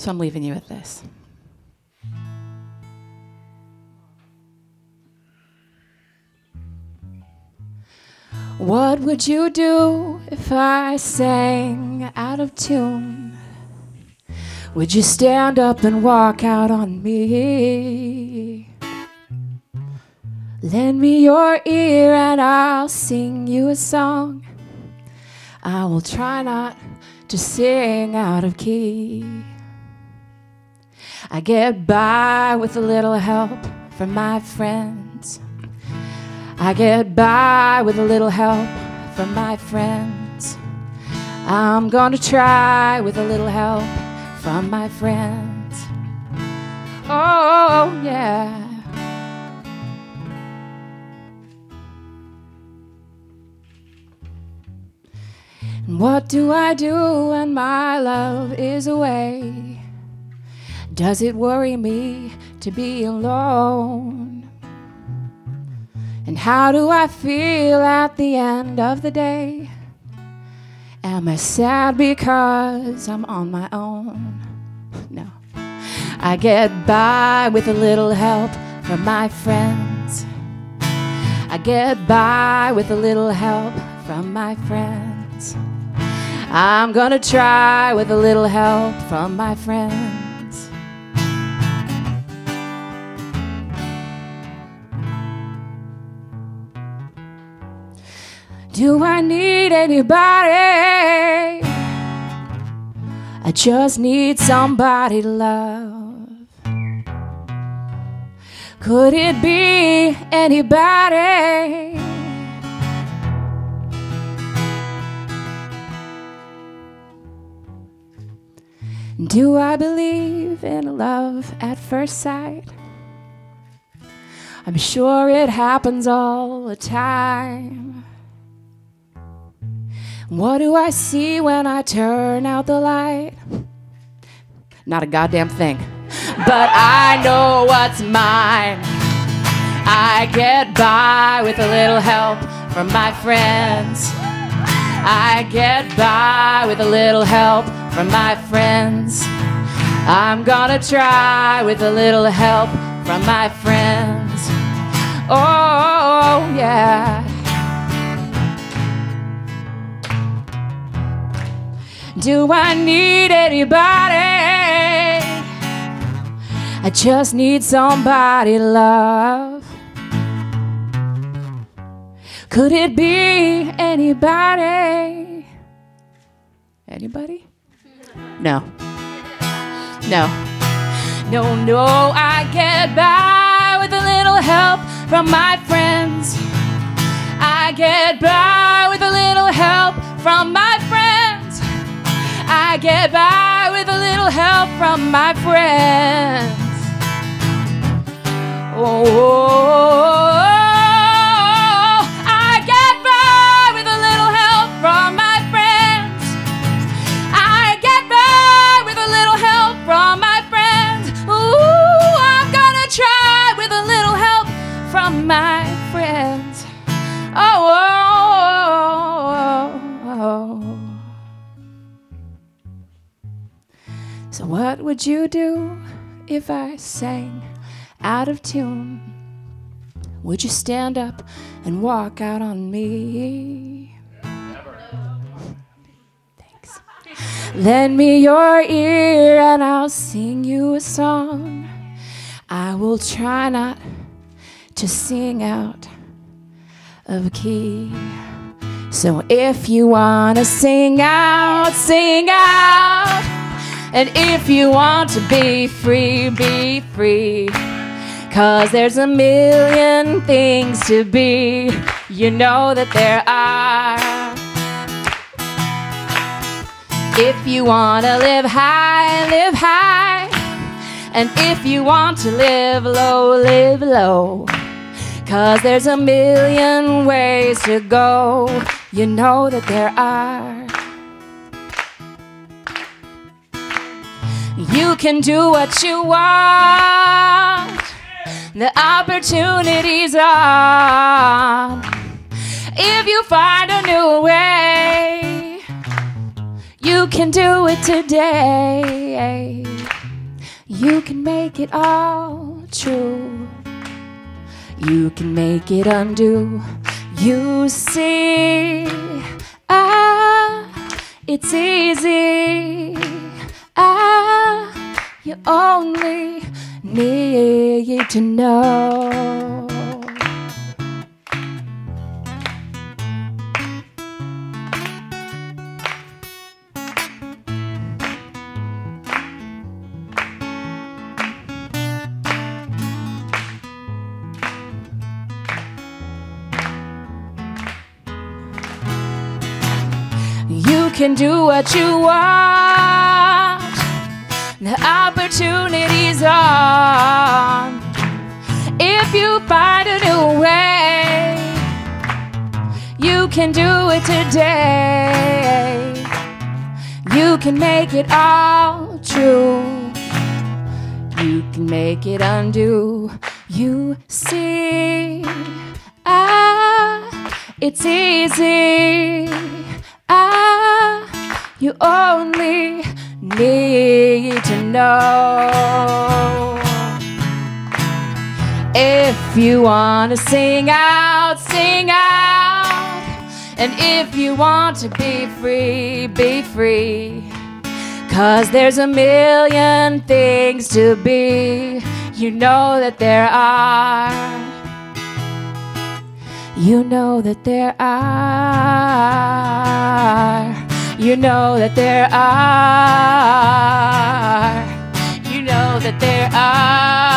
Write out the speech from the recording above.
So I'm leaving you with this. What would you do if I sang out of tune? Would you stand up and walk out on me? Lend me your ear and I'll sing you a song. I will try not to sing out of key. I get by with a little help from my friends. I get by with a little help from my friends. I'm gonna try with a little help from my friends. Oh, yeah. And what do I do when my love is away? Does it worry me to be alone? And how do I feel at the end of the day? Am I sad because I'm on my own? No. I get by with a little help from my friends. I get by with a little help from my friends. I'm gonna try with a little help from my friends. Do I need anybody? I just need somebody to love. Could it be anybody? Do I believe in love at first sight? I'm sure it happens all the time. What do I see when I turn out the light? Not a goddamn thing. But I know what's mine. I get by with a little help from my friends. I get by with a little help from my friends. I'm gonna try with a little help from my friends. Oh, yeah. Do I need anybody? I just need somebody to love. Could it be anybody? Anybody? No. No. No, no, I get by with a little help from my friends. I get by with a little help from my friends. I get by with a little help from my friends. Oh, I get by with a little help from my friends. I get by with a little help from my friends. Ooh, I'm gonna try with a little help from my friends. Oh. So what would you do if I sang out of tune? Would you stand up and walk out on me? Thanks. Lend me your ear and I'll sing you a song. I will try not to sing out of key. So if you wanna sing out, sing out. And if you want to be free, be free. 'Cause there's a million things to be. You know that there are. If you want to live high, live high. And if you want to live low, live low. 'Cause there's a million ways to go. You know that there are. You can do what you want. The opportunities are. If you find a new way, you can do it today. You can make it all true. You can make it undo. You see, it's easy. You only need to know. You can do what you want. The opportunity's on. If you find a new way, you can do it today. You can make it all true. You can make it undo. You see, it's easy. You only need to know. If you want to sing out, sing out. And if you want to be free, be free. 'Cause there's a million things to be. You know that there are. You know that there are. You know that there are. You know that there are.